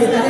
Gracias.